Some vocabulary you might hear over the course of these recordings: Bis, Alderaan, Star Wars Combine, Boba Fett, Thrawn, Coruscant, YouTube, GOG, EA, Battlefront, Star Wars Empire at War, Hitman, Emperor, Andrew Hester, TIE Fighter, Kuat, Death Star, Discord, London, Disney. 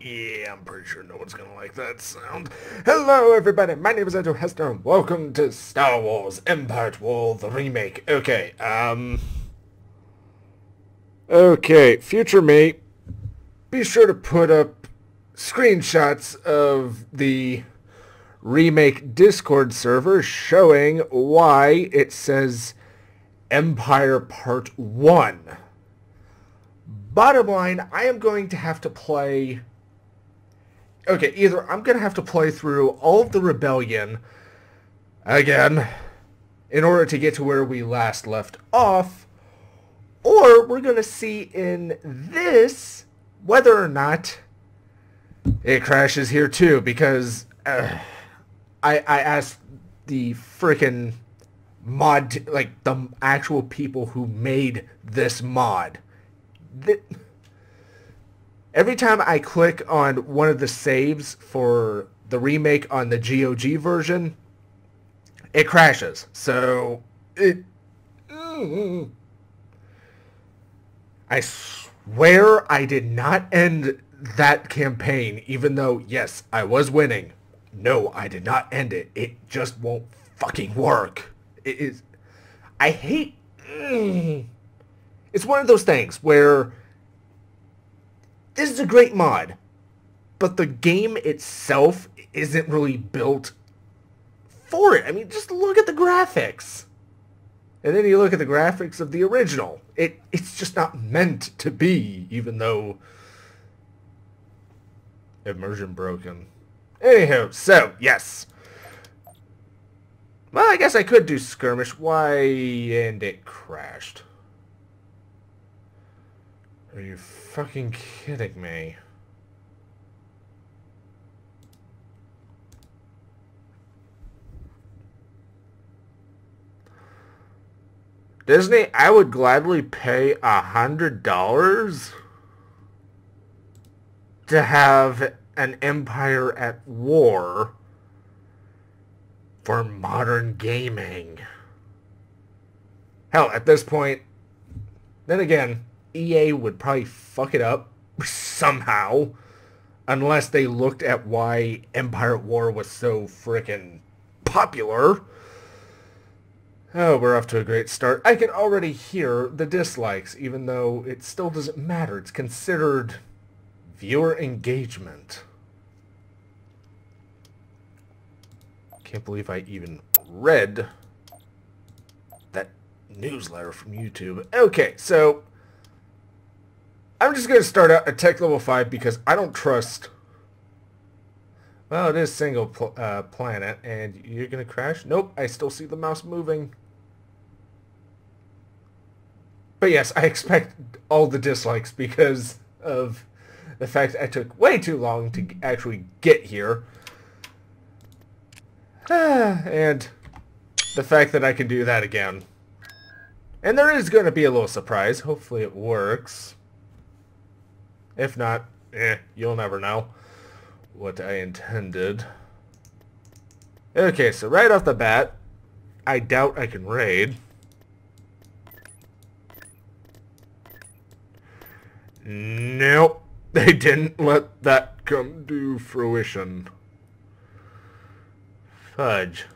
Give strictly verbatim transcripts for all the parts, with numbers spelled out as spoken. Yeah, I'm pretty sure no one's gonna like that sound. Hello everybody, my name is Andrew Hester and welcome to Star Wars Empire at War, the remake. Okay, um... Okay, future me, be sure to put up screenshots of the remake Discord server showing why it says Empire Part one. Bottom line, I am going to have to play... Okay, either I'm going to have to play through all of the Rebellion again in order to get to where we last left off, or we're going to see in this whether or not it crashes here too, because uh, I, I asked the freaking mod, like the actual people who made this mod. Th Every time I click on one of the saves for the remake on the G O G version, it crashes. So, it... Mm, I swear I did not end that campaign, even though, yes, I was winning. No, I did not end it. It just won't fucking work. It is... I hate... Mm, it's one of those things where... This is a great mod, but the game itself isn't really built for it. I mean, just look at the graphics. And then you look at the graphics of the original. It It's just not meant to be, even though... Immersion broken. Anywho, so, yes. Well, I guess I could do skirmish. Why? And it crashed. Are you fucking kidding me? Disney, I would gladly pay a hundred dollars to have an Empire at War for modern gaming. Hell, at this point, then again, E A would probably fuck it up somehow, unless they looked at why Empire at War was so frickin' popular. Oh, we're off to a great start. I can already hear the dislikes, even though it still doesn't matter. It's considered viewer engagement. Can't believe I even read that newsletter from YouTube. Okay, so... I'm just going to start out at tech level five because I don't trust... Well, it is single pl uh, planet, and you're going to crash? Nope, I still see the mouse moving. But yes, I expect all the dislikes because of the fact that I took way too long to actually get here. Ah, and the fact that I can do that again. And there is going to be a little surprise. Hopefully it works. If not, eh, you'll never know what I intended. Okay, so right off the bat, I doubt I can raid. Nope, they didn't let that come to fruition. Fudge.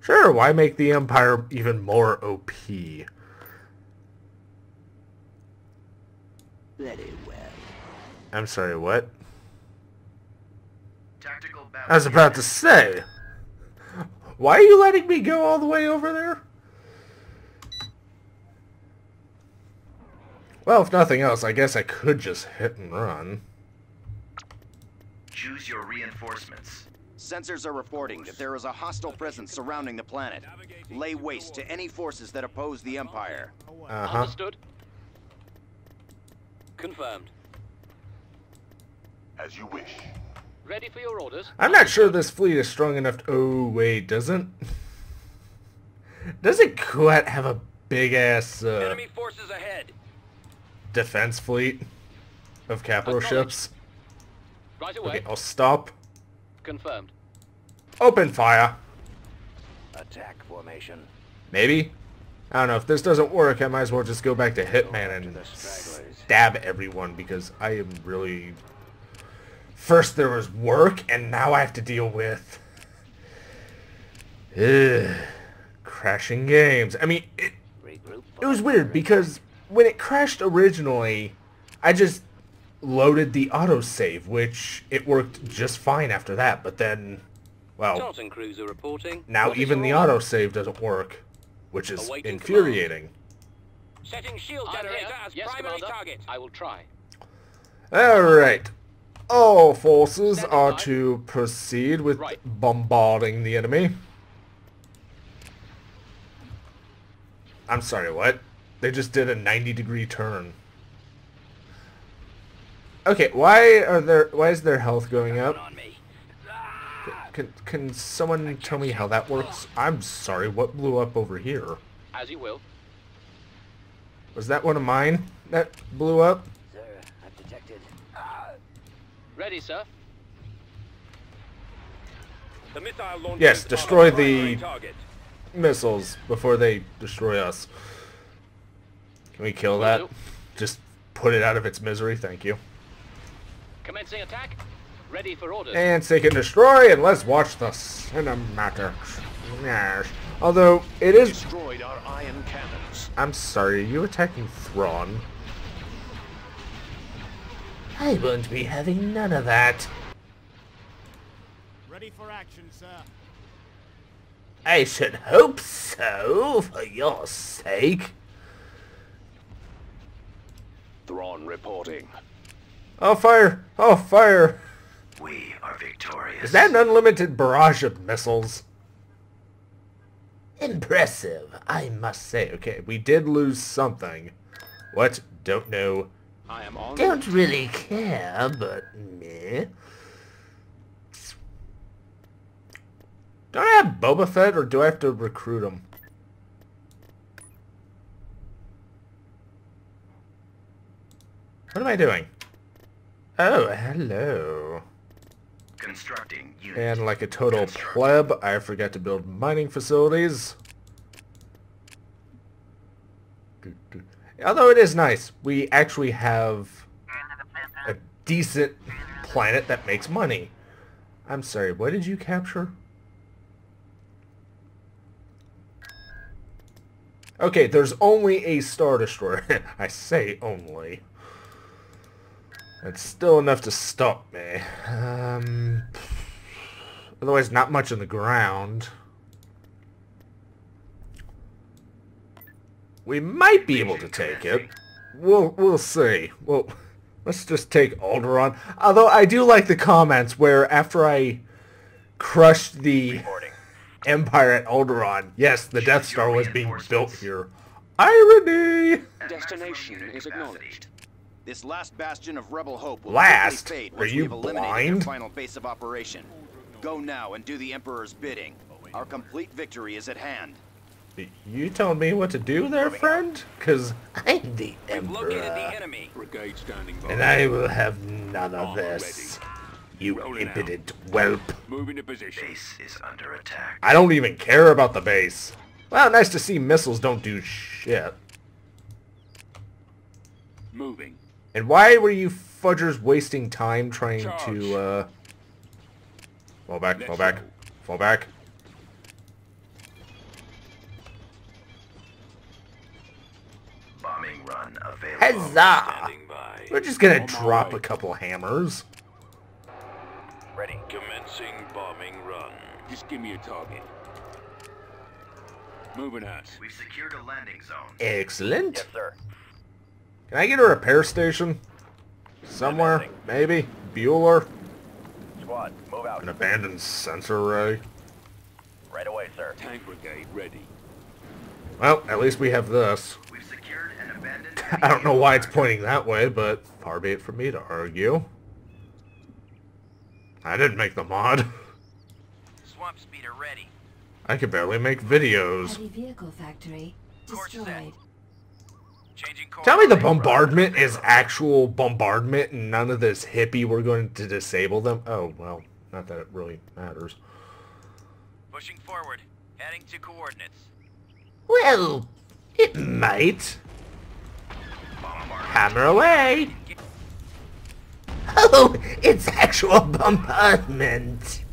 Sure, why make the Empire even more O P? Very well. I'm sorry, what? Tactical battle. I was about to say, why are you letting me go all the way over there? Well, if nothing else, I guess I could just hit and run. Choose your reinforcements. Sensors are reporting that there is a hostile presence surrounding the planet. Lay waste to any forces that oppose the Empire. Uh-huh. Understood. Confirmed. As you wish. Ready for your orders. I'm not sure this fleet is strong enough to... Oh, wait, doesn't... Doesn't Kuat have a big-ass, uh... Enemy forces ahead. Defense fleet of capital ships? Right away. Okay, I'll stop. Confirmed. Open fire. Attack formation. Maybe? I don't know. If this doesn't work, I might as well just go back to Hitman and... stab everyone because I am really... First there was work, and now I have to deal with... Ugh. Crashing games. I mean, it, it was weird because when it crashed originally, I just loaded the autosave, which it worked just fine after that, but then... Well, now even the autosave doesn't work, which is infuriating. Setting shield generator as primary target. I will try. Alright. All forces are to proceed with bombarding the enemy. I'm sorry, what? They just did a ninety degree turn. Okay, why are there why is their health going up? Can, can someone tell me how that works? I'm sorry, what blew up over here? As you will. Was that one of mine that blew up? Sir, I've detected. Ready, sir. The missile launch. Yes, destroy the missiles before they destroy us. Can we kill that? Just put it out of its misery, thank you. Commencing attack. Ready for orders. And they can destroy, and let's watch the cinematics. Yes. Although it is destroyed our iron cannons. I'm sorry, are you attacking Thrawn? I won't be having none of that. Ready for action, sir. I should hope so, for your sake. Thrawn reporting. Oh fire! Oh fire! We are victorious. Is that an unlimited barrage of missiles? Impressive, I must say. Okay, we did lose something. What? Don't know. I am on. Don't really care, but meh. Don't I have Boba Fett, or do I have to recruit him? What am I doing? Oh, hello. Constructing unit. And like a total pleb, I forgot to build mining facilities. Although it is nice, we actually have a decent planet that makes money. I'm sorry, what did you capture? Okay, there's only a Star Destroyer. I say only. That's still enough to stop me. Um, otherwise, not much in the ground. We might be able to take it. We'll we'll see. Well, let's just take Alderaan. Although I do like the comments where after I crushed the Empire at Alderaan, yes, the Death Star was being built here. Irony. Destination is acknowledged. This last bastion of rebel hope will last fade once we've eliminated the final base of operation. Go now and do the Emperor's bidding. Our complete victory is at hand. You tell me what to do there, friend? Because I'm the Emperor. We've located the enemy. Brigade standing by. And I will have none of this. You impudent whelp. Move into position. Base is under attack. I don't even care about the base. Well, nice to see missiles don't do shit. Moving. And why were you fudgers wasting time trying Charge. to, uh... Fall back, Let's fall back, go. fall back. Bombing run available. Huzzah! We're just gonna All drop right. a couple hammers. Ready. Commencing bombing run. Just give me a target. Moving us. We've secured a landing zone. Excellent. Yes, sir. Can I get a repair station? Somewhere, maybe? Bueller? Squad, move out. An abandoned sensor array? Right away, sir. Tank brigade ready. Well, at least we have this. We've secured an abandoned... I don't know why it's pointing that way, but far be it from me to argue. I didn't make the mod. Swamp speeder ready. I could barely make videos. Heavy vehicle factory destroyed. Tell me the bombardment is actual bombardment and none of this hippie we're going to disable them. Oh, well, not that it really matters. Pushing forward, heading to coordinates. Well, it might. Bombardment Hammer away! Oh, it's actual bombardment!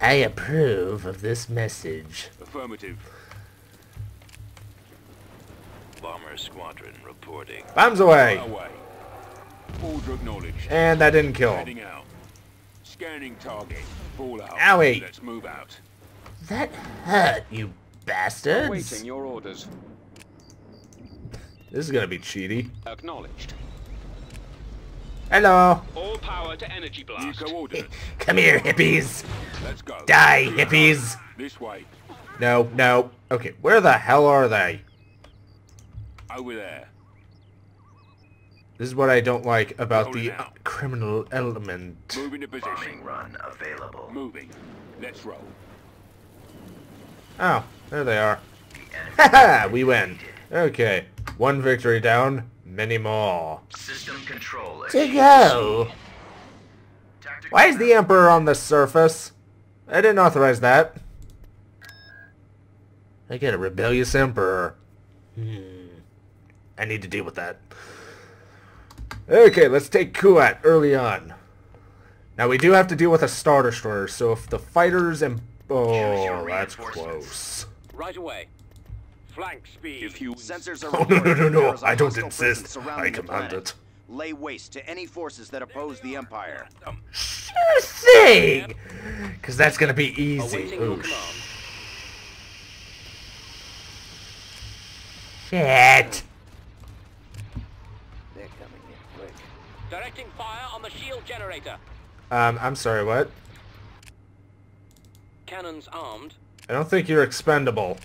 I approve of this message. Affirmative. Bomber squadron reporting. Bombs away! away. Order acknowledged. And that didn't kill him. Scanning target. Fall out. Owie! Let's move out. That hurt, you bastards! Awaiting your orders. This is gonna be cheaty. Acknowledged. Hello. All power to energy blast. Hey, come here, hippies. Let's go. Die, hippies. This way. No, no. Okay, where the hell are they? Over there. This is what I don't like about Hold the criminal element. Moving to position. Bombing run available. Moving. Let's roll. Oh, there they are. Haha, we win. Okay, one victory down. Many more. System control to go. Why is the Emperor on the surface? I didn't authorize that. I get a rebellious Emperor. Hmm. I need to deal with that. Okay, let's take Kuat early on. Now we do have to deal with a Star Destroyer, so if the fighters and... Oh, that's close. Right away. Flank speed. If you sensors are oh, no, no, no, no. I don't insist. I command it. Lay waste to any forces that oppose the Empire. Um, sure thing! Because that's going to be easy. Ooh. Shit. They're coming in quick. Directing fire on the shield generator. Um, I'm sorry, what? Cannons armed. I don't think you're expendable.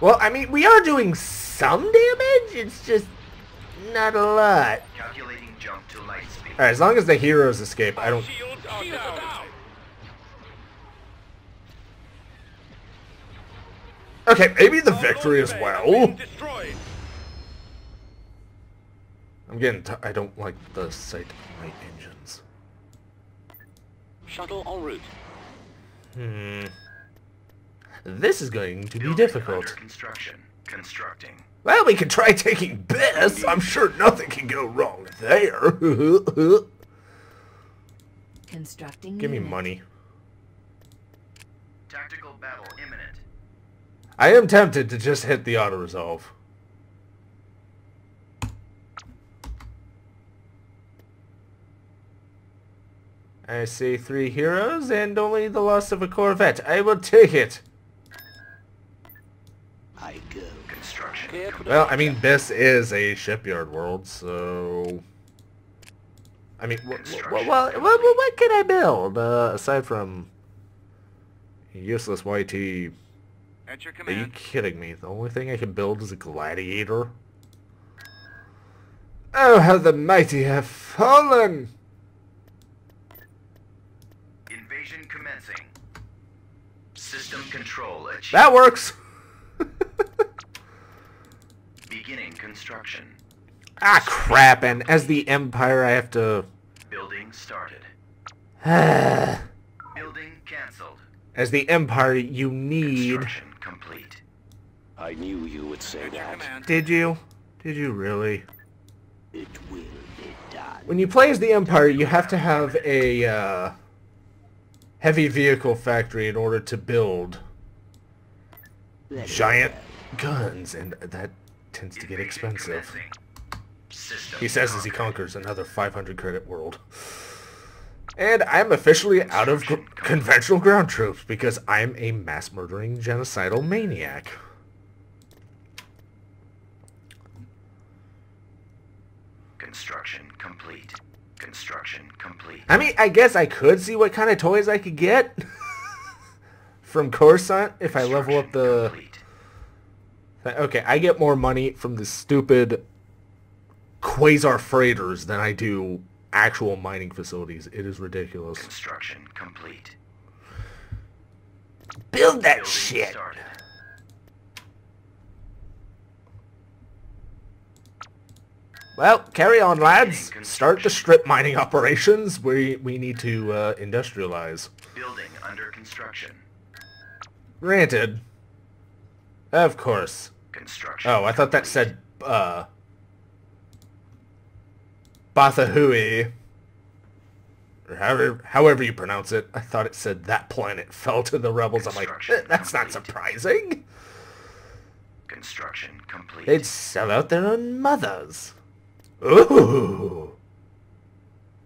Well, I mean, we are doing some damage, it's just not a lot. Calculating jump to light speed. Alright, as long as the heroes escape, I don't... Okay, maybe the victory as well. I'm getting t- I don't like the sight of my engines. Shuttle en route. Hmm... This is going to be difficult. Construction. Constructing. Well, we can try taking Bis. I'm sure nothing can go wrong there. Constructing. Give me money. Tactical battle imminent. I am tempted to just hit the auto resolve. I see three heroes and only the loss of a Corvette. I will take it. I go. Construction. Well, I mean, this is a shipyard world, so... I mean, what, what, what, what, what can I build, uh, aside from... useless Y T? At your command. Are you kidding me? The only thing I can build is a gladiator? Oh, how the mighty have fallen! Invasion commencing. System control achieved. That works! Beginning construction. Ah, crap, and as the Empire I have to... Building started. Building cancelled. As the Empire, you need... Construction complete. I knew you would say that. Did you? Did you really? It will be done. When you play as the Empire, you have to have a, uh... heavy vehicle factory in order to build... giant guns, and that tends to get expensive. He says as he conquers another five hundred credit world. And I'm officially out of gr conventional ground troops because I'm a mass murdering genocidal maniac. Construction complete. Construction complete. I mean, I guess I could see what kind of toys I could get. From Coruscant, if I level up the... Okay, I get more money from the stupid quasar freighters than I do actual mining facilities. It is ridiculous. Construction complete. Build that shit! Started. Well, carry on, lads. Start the strip mining operations. We, we need to uh, industrialize. Building under construction. Granted. Of course. Construction. Oh, I thought that said, uh... Bathahui. Or however, however you pronounce it. I thought it said that planet fell to the rebels. I'm like, eh, that's not surprising. Construction complete. They'd sell out their own mothers. Ooh.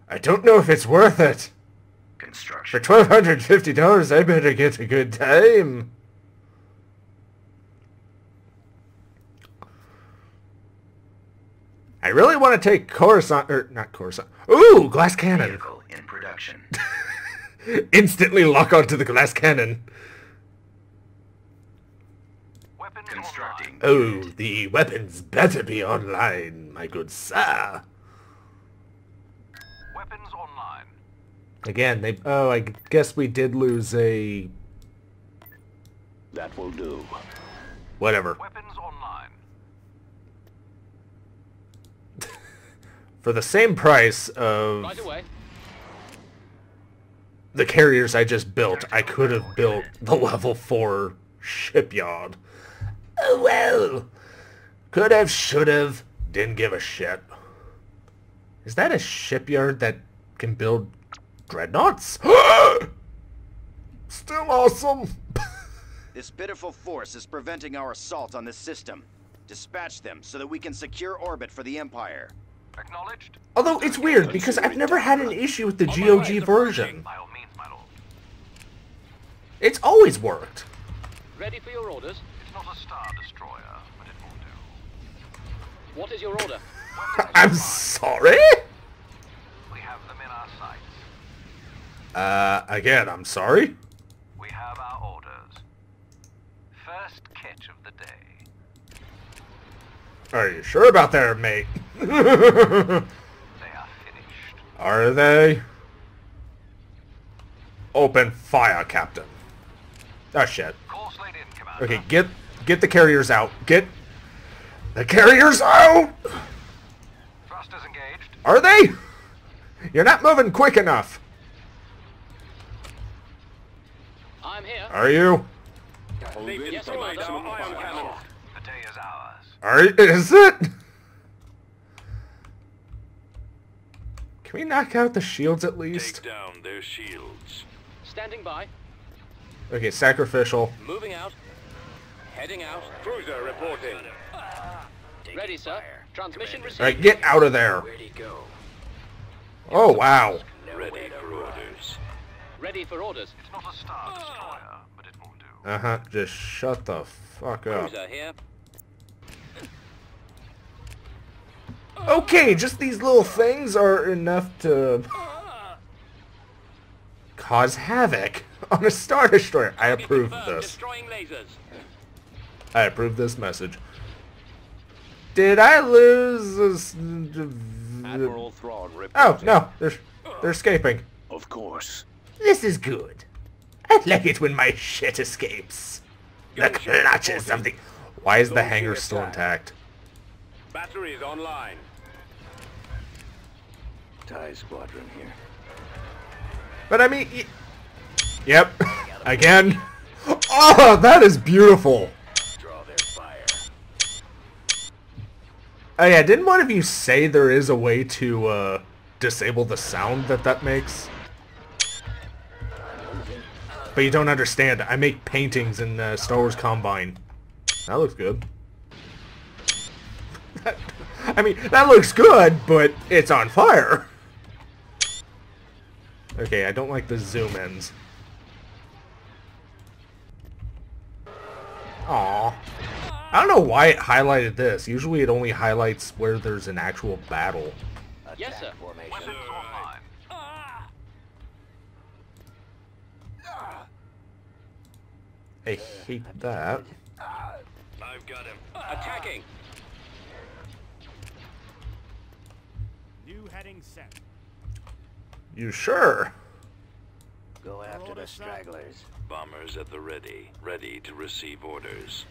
I don't know if it's worth it. Construction. For twelve hundred fifty dollars, I better get a good time. I really want to take Coruscant, or not Coruscant. Ooh, glass cannon. Vehicle in production. Instantly lock onto the glass cannon. Weapon constructing. Oh, the weapons better be online, my good sir. Weapons online. Again, they. Oh, I guess we did lose a. That will do. Whatever. Weapons online. For the same price of By the, way. the carriers I just built, I could have built the level four shipyard. Oh well. Could have, should have, didn't give a shit. Is that a shipyard that can build dreadnoughts? Still awesome. This pitiful force is preventing our assault on this system. Dispatch them so that we can secure orbit for the Empire. Acknowledged. Although it's weird because I've never had an issue with the G O G version. It's always worked. Ready for your orders? It's not a Star Destroyer, but it will do. What is your order? I'm sorry? We have them in our sights. Uh, again, I'm sorry? We have our orders. First catch of the day. Are you sure about that, mate? They are finished. Are they? Open fire, Captain. Oh shit. Course laid in, Commander. Okay, get get the carriers out. Get the carriers out. Thrusters engaged. Are they? You're not moving quick enough. I'm here. Are you? Yes, sir. Ion cannon. The day is ours. Are is it? Can we knock out the shields at least? Take down their shields. Standing by. Okay, sacrificial. Moving out. Heading out. Cruiser reporting. Ready, sir. Transmission received. All right, get out of there. Where'd he go? Oh wow. Ready for orders. Ready for orders. It's not a Star Destroyer, but it will do. Uh huh. Just shut the fuck up. Cruiser here. Okay, just these little things are enough to cause havoc on a Star Destroyer. I approve this. I approve this message. Did I lose? Admiral Thrawn reporting. Oh no, they're they're escaping. Of course. This is good. I like it when my shit escapes. The clutch is something. Why is the hangar still intact? Batteries online. TIE squadron here. But I mean, yep. Again. Oh, that is beautiful. Draw their fire. Oh yeah, didn't one of you say there is a way to uh, disable the sound that that makes? But you don't understand. I make paintings in uh, Star Wars Combine. That looks good. I mean, that looks good, but it's on fire. Okay, I don't like the zoom-ins. Aww. I don't know why it highlighted this. Usually it only highlights where there's an actual battle. Yes, sir. Formation. I hate that. I've got him. Attacking! Heading set. You sure? Go after the stragglers. Bombers at the ready, ready to receive orders.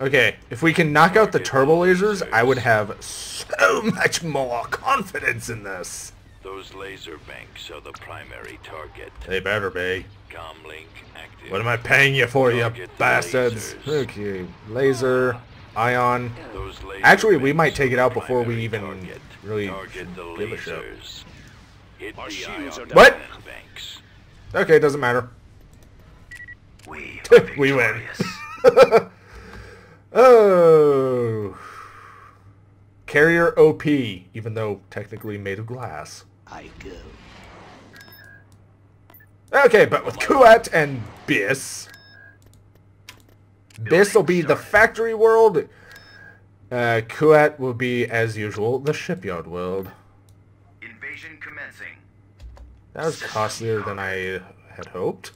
Okay, if we can knock out the turbo lasers, I would have so much more confidence in this. Those laser banks are the primary target. They better be. Comlink active. What am I paying you for, target you bastards? Lasers. Okay, laser, ion. Those laser Actually, we might take it out before we even target. really target the give a shit. Hit the ion what? Banks. Okay, it doesn't matter. We, we win. Oh. Carrier O P, even though technically made of glass. I go. Okay, but with Kuat and Bis, Bis will be the factory world. Uh, Kuat will be, as usual, the shipyard world. Invasion commencing. That was costlier than I had hoped.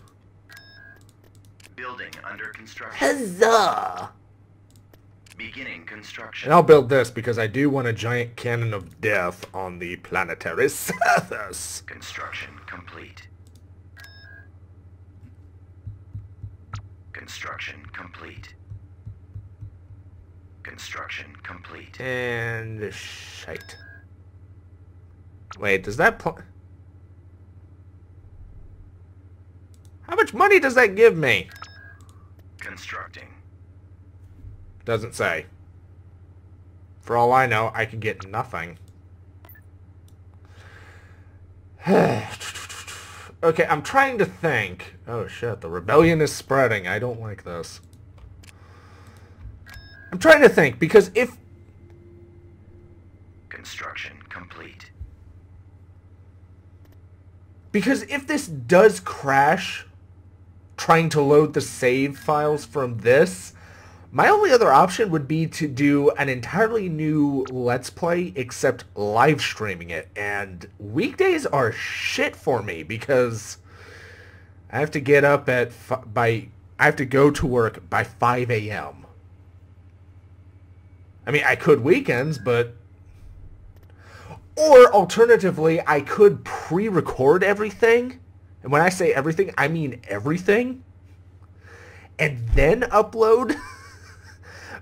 Building under construction. Huzzah! Beginning construction. And I'll build this because I do want a giant cannon of death on the planetary surface. Construction complete. Construction complete. Construction complete. And shite. Wait, does that pl- How much money does that give me? Constructing. Doesn't say. For all I know, I could get nothing. Okay, I'm trying to think. Oh shit, the rebellion is spreading. I don't like this. I'm trying to think, because if... Construction complete. Because if this does crash, trying to load the save files from this... My only other option would be to do an entirely new Let's Play, except live streaming it. And weekdays are shit for me because I have to get up at f by I have to go to work by five A M I mean, I could weekends, but or alternatively, I could pre-record everything. And when I say everything, I mean everything, and then upload.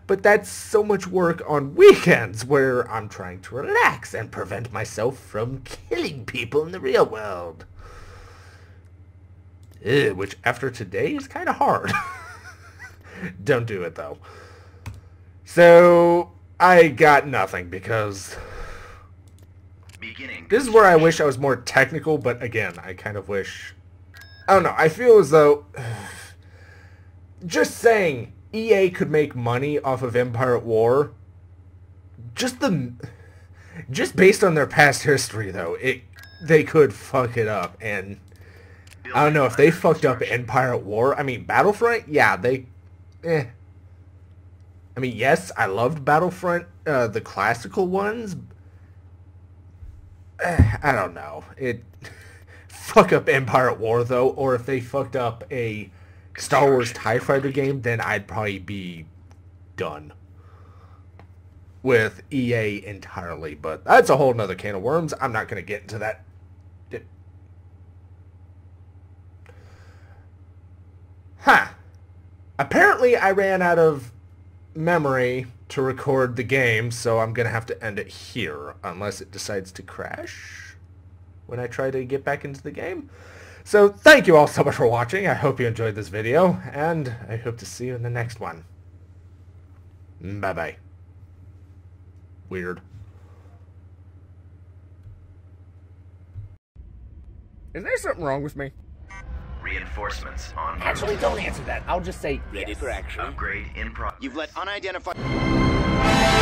But that's so much work on weekends where I'm trying to relax and prevent myself from killing people in the real world. Ew, which after today is kind of hard. Don't do it though. So I got nothing because Beginning. This is where I wish I was more technical, but again, I kind of wish... I don't know, I feel as though... Just saying... E A could make money off of Empire at War. Just the, just based on their past history, though, it they could fuck it up. And I don't know if they fucked up Empire at War. I mean, Battlefront, yeah, they, eh. I mean, yes, I loved Battlefront, uh, the classical ones. Eh, I don't know. It fuck up Empire at War though, or if they fucked up a Star Wars TIE Fighter game, then I'd probably be done with E A entirely, but that's a whole nother can of worms. I'm not going to get into that. Huh. Apparently I ran out of memory to record the game, so I'm going to have to end it here, unless it decides to crash when I try to get back into the game. So thank you all so much for watching. I hope you enjoyed this video, and I hope to see you in the next one. Bye-bye. Weird. Is there something wrong with me? Reinforcements on... Actually, don't answer that. I'll just say ready yes. for action. Upgrade in progress. You've let unidentified...